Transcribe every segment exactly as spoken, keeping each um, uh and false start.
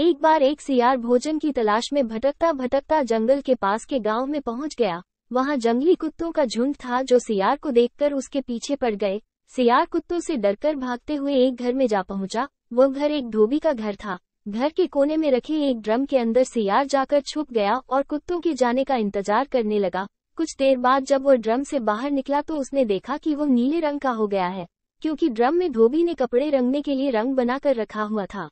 एक बार एक सियार भोजन की तलाश में भटकता भटकता जंगल के पास के गांव में पहुंच गया। वहां जंगली कुत्तों का झुंड था जो सियार को देखकर उसके पीछे पड़ गए। सियार कुत्तों से डरकर भागते हुए एक घर में जा पहुंचा। वो घर एक धोबी का घर था। घर के कोने में रखे एक ड्रम के अंदर सियार जाकर छुप गया और कुत्तों के जाने का इंतजार करने लगा। कुछ देर बाद जब वो ड्रम से बाहर निकला तो उसने देखा कि वो नीले रंग का हो गया है, क्योंकि ड्रम में धोबी ने कपड़े रंगने के लिए रंग बनाकर रखा हुआ था।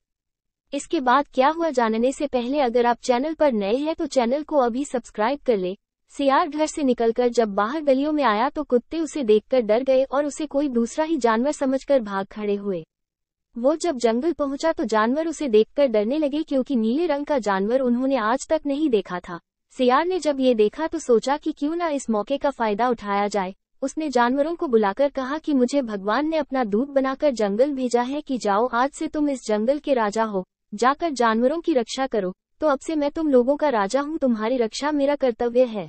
इसके बाद क्या हुआ जानने से पहले अगर आप चैनल पर नए हैं तो चैनल को अभी सब्सक्राइब कर ले। सियार घर से निकलकर जब बाहर गलियों में आया तो कुत्ते उसे देखकर डर गए और उसे कोई दूसरा ही जानवर समझकर भाग खड़े हुए। वो जब जंगल पहुंचा तो जानवर उसे देखकर डरने लगे, क्योंकि नीले रंग का जानवर उन्होंने आज तक नहीं देखा था। सियार ने जब ये देखा तो सोचा कि क्यों ना इस मौके का फायदा उठाया जाए। उसने जानवरों को बुलाकर कहा कि मुझे भगवान ने अपना दूत बनाकर जंगल भेजा है कि जाओ, आज से तुम इस जंगल के राजा हो, जाकर जानवरों की रक्षा करो। तो अब से मैं तुम लोगों का राजा हूँ, तुम्हारी रक्षा मेरा कर्तव्य है।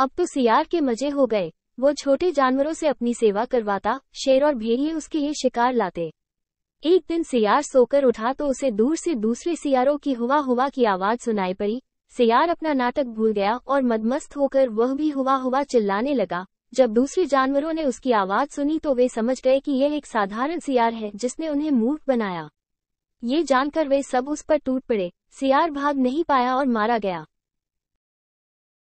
अब तो सियार के मजे हो गए। वो छोटे जानवरों से अपनी सेवा करवाता, शेर और भेड़िए उसके लिए शिकार लाते। एक दिन सियार सोकर उठा तो उसे दूर से दूसरे सियारों की हुआ हुआ की आवाज सुनाई पड़ी। सियार अपना नाटक भूल गया और मदमस्त होकर वह भी हुआ हुआ चिल्लाने लगा। जब दूसरे जानवरों ने उसकी आवाज सुनी तो वे समझ गए कि यह एक साधारण सियार है जिसने उन्हें मूर्ख बनाया। ये जानकर वे सब उस पर टूट पड़े। सियार भाग नहीं पाया और मारा गया।